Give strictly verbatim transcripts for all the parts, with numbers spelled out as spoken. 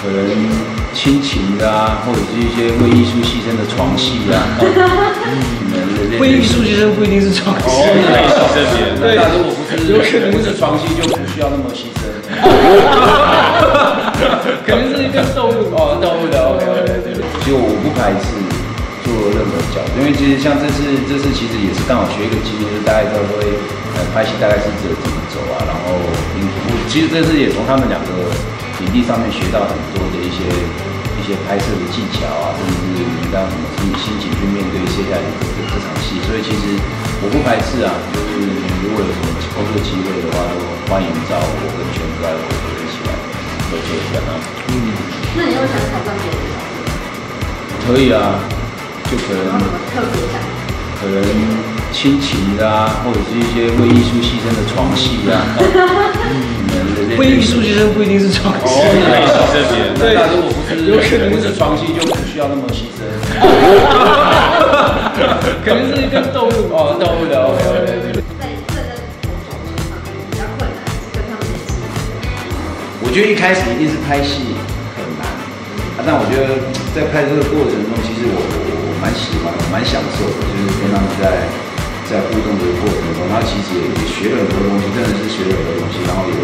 可能亲情的啊，或者是一些为艺术牺牲的床戏啊。为艺术牺牲不一定是床戏，对，但如果不是，有可能是床戏就不需要那么牺牲，可能是一个动物哦，动物的 OK OK， 就我不排斥。 做任何角度，因为其实像这次，这次其实也是刚好学一个经验，就是大家都会呃拍戏，大概是怎么走啊，然后我其实这次也从他们两个影帝上面学到很多的一些一些拍摄的技巧啊，甚至你知道怎么你心情去面对接下来的这场戏，所以其实我不排斥啊，就是如果有什么工作机会的话，都欢迎找我跟全哥我们一起来合作一下啊。嗯，那你有想挑战别的角色？可以啊。 就可能可能亲情的啊，或者是一些为艺术牺牲的床戏啊。为艺术牺牲不一定是床戏，对，但如果不是，有可能是床戏就不需要那么牺牲，可能是一个动物哦，动物的 OK OK。在这个工作上比较困难，跟他们演戏。我觉得一开始一定是拍戏很难，但我觉得在拍这个过程中，其实我。 蛮喜欢，蛮享受的，就是跟他们在在互动的过程中，他其实也学了很多东西，真的是学了很多东西，然后也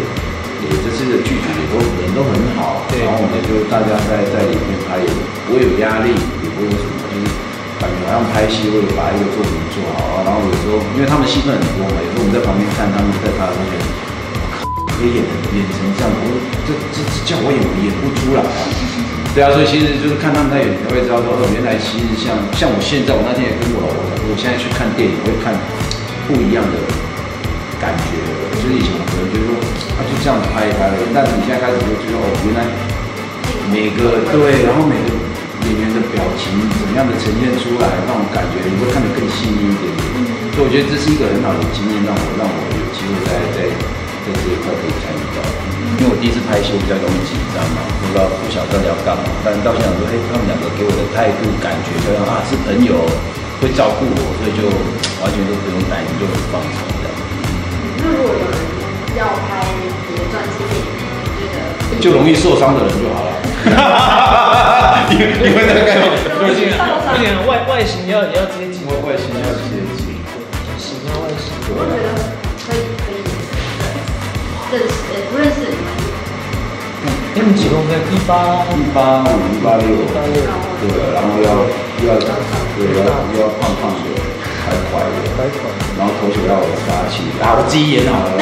也这次的剧组也都人都很好，然后我们就大家在在里面拍，也不会有压力，也不会有什么，就是感觉好像拍戏为了把一个作品做好，然后有时候因为他们戏份很多嘛，有时候我们在旁边看他们在拍的时候，可以演演成这样，我这这这叫我演我演不出来啊。 对啊，所以其实就是看他们在演，才会知道说，哦，原来其实像像我现在，我那天也跟我老婆讲，我现在去看电影，我会看不一样的感觉。就是以前我可能觉得说，啊，就这样子拍一拍而已，但是你现在开始就觉得，哦，原来每个对，然后每个演员的表情怎么样的呈现出来，让我感觉你会看得更细腻一点点。所以我觉得这是一个很好的经验，让我让我有机会在在在这一块可以参与到。 因为我第一次拍戏，我比较容易紧张嘛，不知道不晓得要干嘛。但到现场说，哎、欸，他们两个给我的态度感觉，就像啊是朋友，会照顾我，所以就完全都不用担心，就很放松的。那如果有人要拍别的传记电影，你觉得？就容易受伤的人就好了。因为因为那个不行，不行，外外形要也要接近，外形要接近，形要外形。我觉得可以可以认识。 不认识。哎，你几公分？一八一八五一八六，对，然后要要对要要胖胖的，还快的，然后头球要有杀气。啊，我自己演好了。